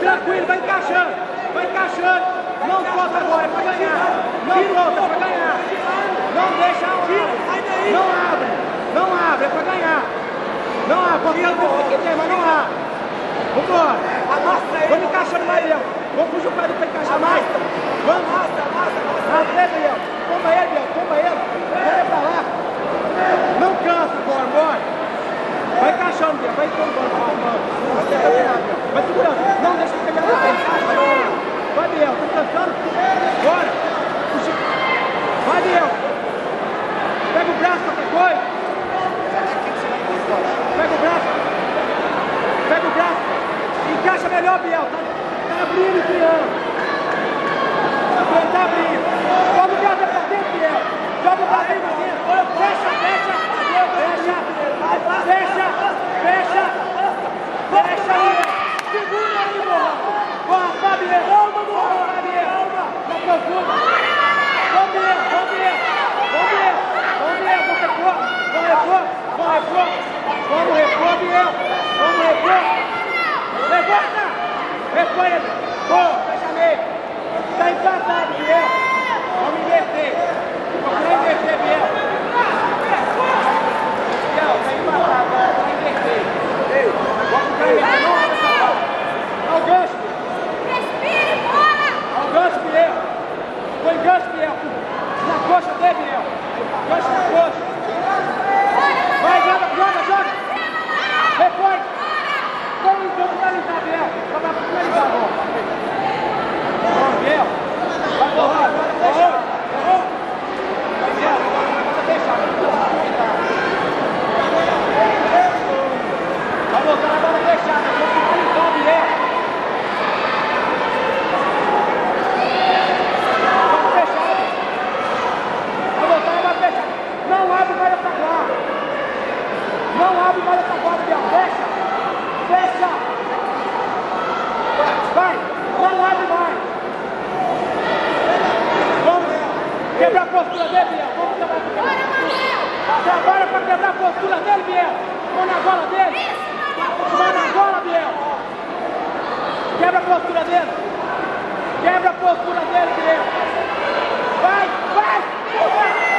Tranquilo, vai encaixando, não solta agora, é pra ganhar, não solta, é pra ganhar, não deixa, não abre, é pra ganhar, não abre, pode ter o que tem, mas não abre, vambora, vamos encaixando mais, Biel, vamos puxar o pé pra encaixar mais, vamos, arrasta ele, Biel, toma ele, vai pra lá, não cansa agora, bora, vai encaixando, Biel, vai encaixando, vai segurando, não deixa de pegar na frente. Vai, Biel, tá cantando? Bora! Vai, Biel! Pega o braço, qualquer coisa! Pega o braço! Pega o braço! Encaixa melhor, Biel! Tá abrindo e criando! Tá abrindo! Joga o braço pra dentro, Biel! Joga o braço pra dentro! Fecha! Segura aí, morra! Corra, Fabiel! Calma, morra! Calma! Tá confuso! Vamos ver! Vamos repor, Biel! Vamos repor! Levanta! Repõe ele! Boa! Fecha meio! Tá empatado, Biel! Vamos inverter! Vamos inverter, Biel! Biel, tá empatado! Vamos inverter! Ei! Vamos ficar invertendo! Quebra a postura dele, Biel. Vamos trabalhar com ele. Trabalha para quebrar a postura dele, Biel. Mão na gola dele. Mão na gola, Biel. Quebra a postura dele. Quebra a postura dele, Biel. Vai, vai.